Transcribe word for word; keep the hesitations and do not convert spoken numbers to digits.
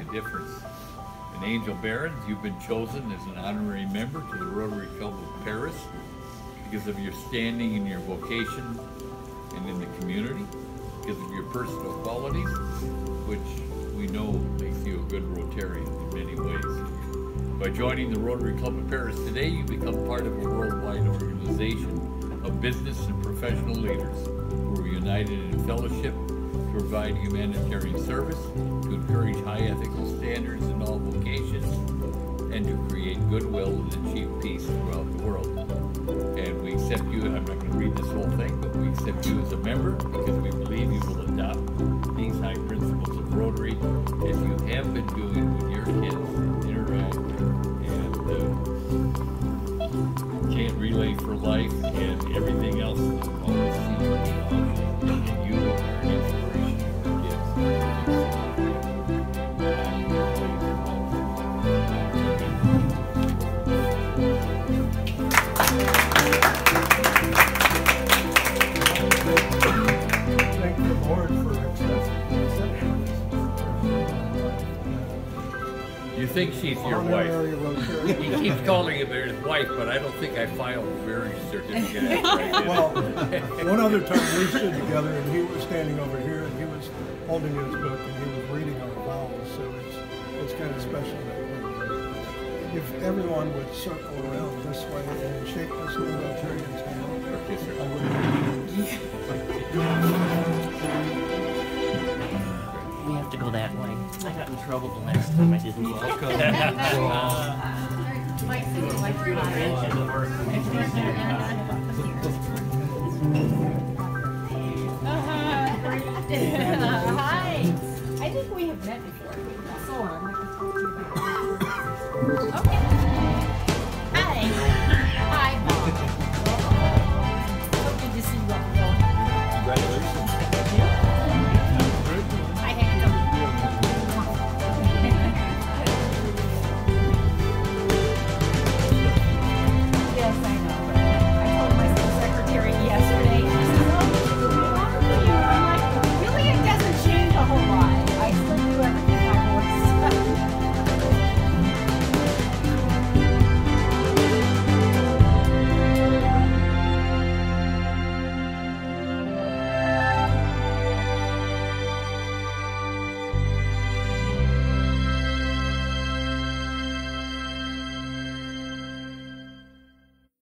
make a difference. And Angel Behrens, you've been chosen as an honorary member to the Rotary Club of Perris because of your standing and your vocation and in the community, because of your personal qualities, which we know makes you a good Rotarian in many ways. By joining the Rotary Club of Perris today, you become part of a worldwide organization of business and professional leaders who are united in fellowship to provide humanitarian service, to encourage high ethical standards in all vocations, and to create goodwill and achieve peace throughout the world. And we accept you, and I'm not going to read this whole thing, but we accept you as a member because we believe you will adopt these high principles of Rotary as you have been doing with your kids and interact and uh, can't relay for life and everything else that always seems to be you will learn inspiration from your kids. You think she's your wife? He keeps calling him his wife, but I don't think I filed a marriage certificate. Right. Well, one other time we stood together, and he was standing over here, and he was holding his book, and he was reading our vowels. So it's it's kind of special that if everyone would circle around this way and shake this little Rotarian's hand, I would. We have to go that way. I got in trouble the last time I didn't go. Welcome. uh-huh.